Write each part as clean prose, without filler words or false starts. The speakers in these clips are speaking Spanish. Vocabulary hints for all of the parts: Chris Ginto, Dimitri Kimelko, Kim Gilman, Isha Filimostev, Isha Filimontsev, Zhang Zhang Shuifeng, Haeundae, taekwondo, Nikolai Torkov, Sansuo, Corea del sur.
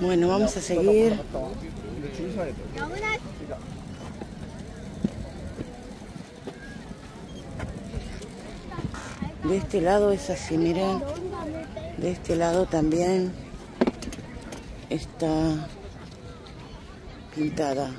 Bueno, vamos a seguir. De este lado es así, miren. De este lado también está pintada.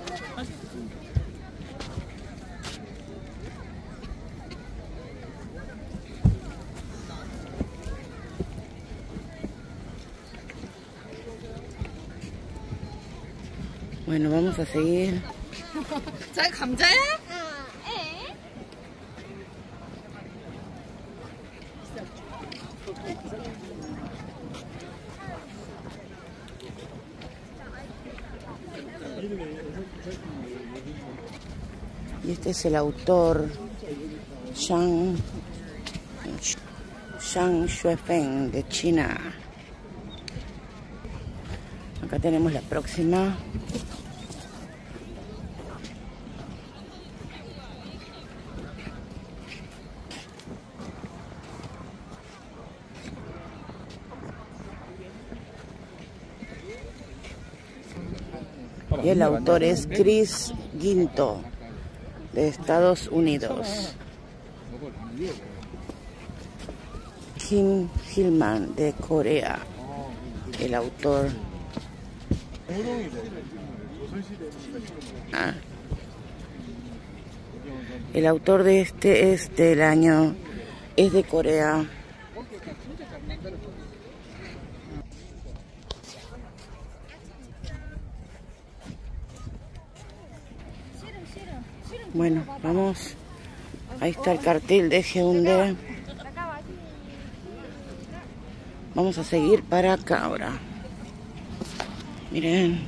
Bueno, vamos a seguir. Y este es el autor Zhang Zhang Shuifeng de China. Acá tenemos la próxima. Y el autor es Chris Ginto, de Estados Unidos. Kim Gilman, de Corea, el autor. El autor de este es del año, es de Corea. Bueno, vamos. Ahí está el cartel de Haeundae. Vamos a seguir para acá ahora. Miren.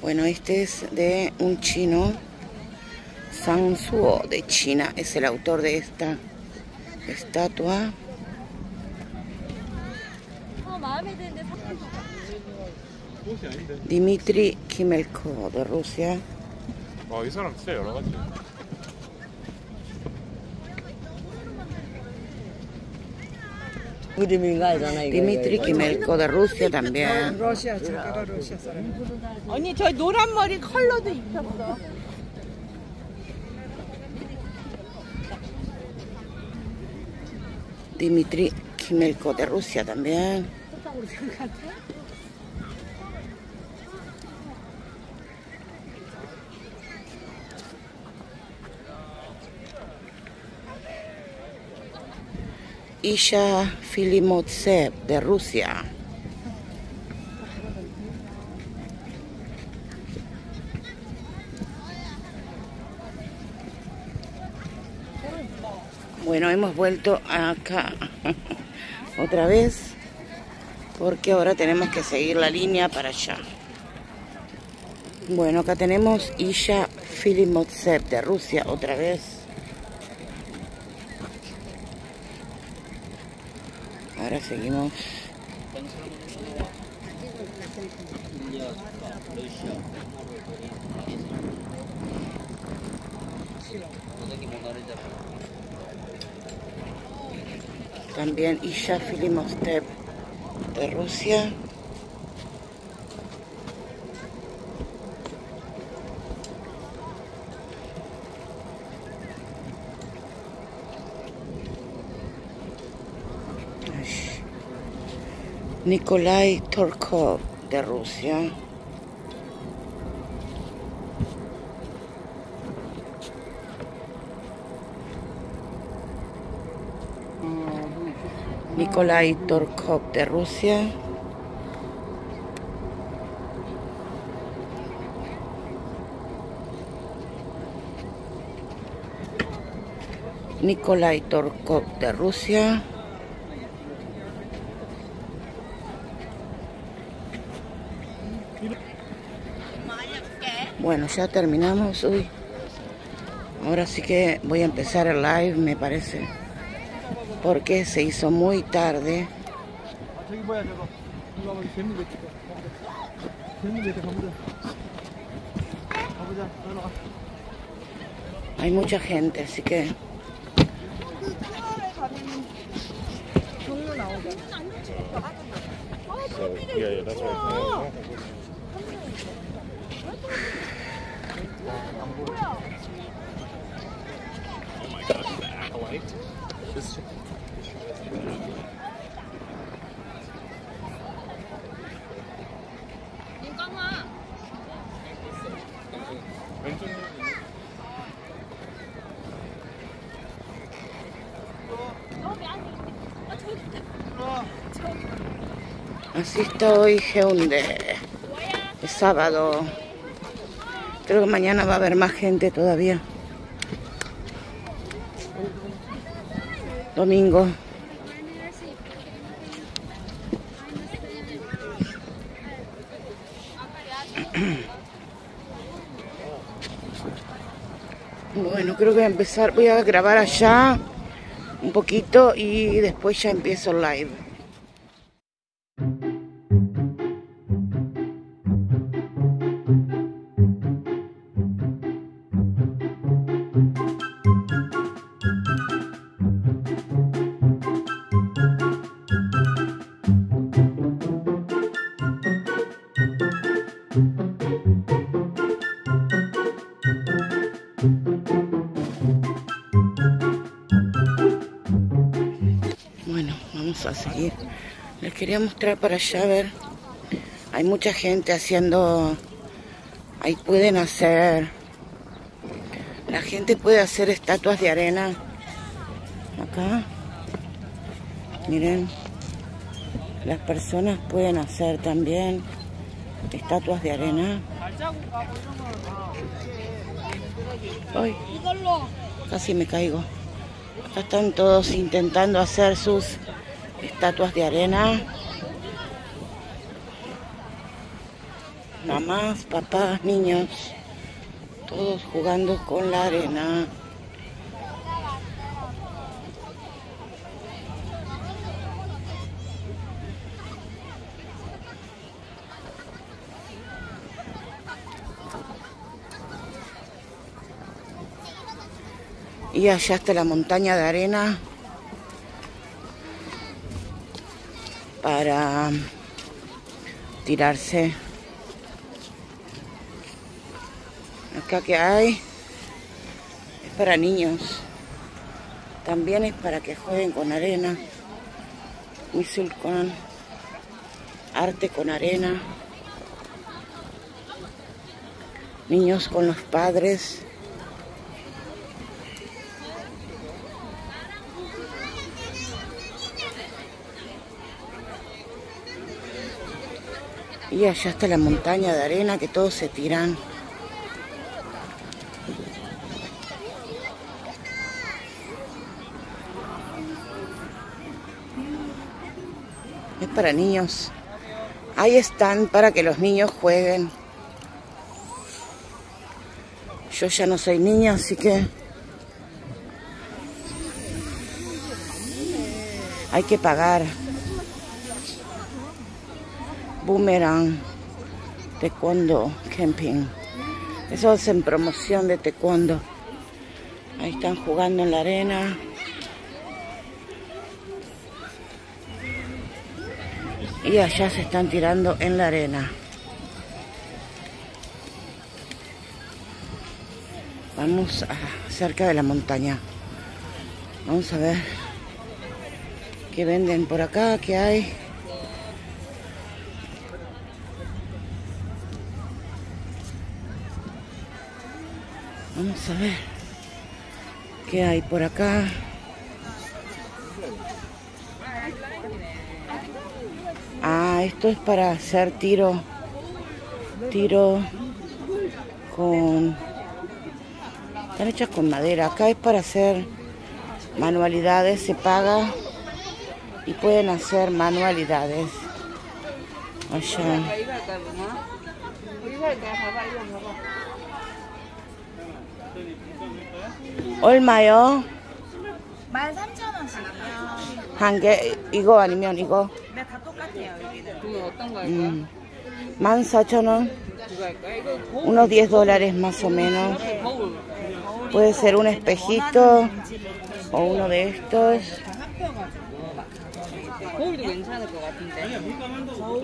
Bueno, este es de un chino. Sansuo de China es el autor de esta estatua. Dimitri Kimelko de Rusia. Dimitri Kimelko de Rusia también. Dimitri Kimelko de Rusia también. Isha Filimostev de Rusia. Bueno, hemos vuelto acá otra vez porque ahora tenemos que seguir la línea para allá. Bueno, acá tenemos Isha Filimontsev de Rusia otra vez. Ahora seguimos. También Isha Filimostev de Rusia. Nikolai Torkov de Rusia. Nikolai Torkov de Rusia. Nikolai Torkov de Rusia. Bueno, ya terminamos. Uy. Ahora sí que voy a empezar el live, me parece. Porque se hizo muy tarde. Hay mucha gente, así que So, yeah, that's what I'm saying. Oh my gosh, the acolyte. This is beautiful. Así está hoy Haeundae. Es sábado. Creo que mañana va a haber más gente todavía. Domingo. Bueno, creo que voy a empezar. Voy a grabar allá un poquito y después ya empiezo el live. A seguir, les quería mostrar para allá. A ver, hay mucha gente haciendo ahí. Pueden hacer, la gente puede hacer estatuas de arena acá. Miren, las personas pueden hacer también estatuas de arena. Ay, casi me caigo. Acá están todos intentando hacer sus estatuas de arena. Mamás, papás, niños, todos jugando con la arena. Y allá está la montaña de arena para tirarse. Acá que hay es para niños, también es para que jueguen con arena. Misulcón, arte con arena, niños con los padres. Y allá está la montaña de arena que todos se tiran. Es para niños. Ahí están para que los niños jueguen. Yo ya no soy niña, así que hay que pagar. Boomerang, taekwondo, camping. Eso es en promoción de taekwondo. Ahí están jugando en la arena. Y allá se están tirando en la arena. Vamos cerca de la montaña. Vamos a ver qué venden por acá, qué hay. Vamos a ver qué hay por acá. Ah, esto es para hacer tiro con... Están hechas con madera. Acá es para hacer manualidades, se paga y pueden hacer manualidades. Allá. 얼마요? 13,000원씩이요. 한 개 이거 아니면 이거? 네, 다 똑같아요. 여기는. 그럼 어떤 거 할까요? 14,000원. Unos $10 más o menos. Puede ser un espejito o uno de estos.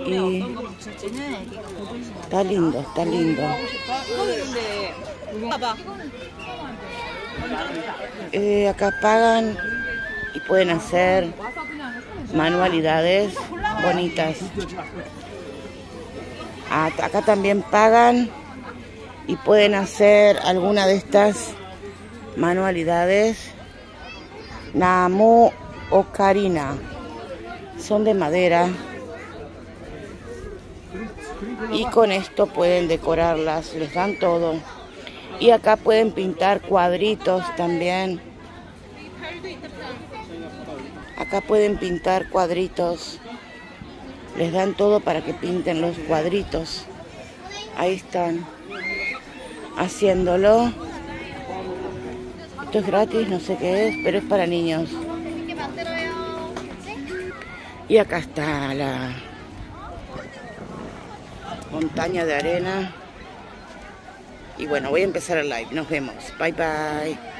Y está lindo, está lindo. Acá pagan y pueden hacer manualidades bonitas. Acá también pagan y pueden hacer alguna de estas manualidades. Namu Ocarina. Son de madera. Y con esto pueden decorarlas. Les dan todo. Y acá pueden pintar cuadritos también. Acá pueden pintar cuadritos. Les dan todo para que pinten los cuadritos. Ahí están haciéndolo. Esto es gratis, no sé qué es, pero es para niños. Y acá está la montaña de arena. Y bueno, voy a empezar el live. Nos vemos. Bye, bye.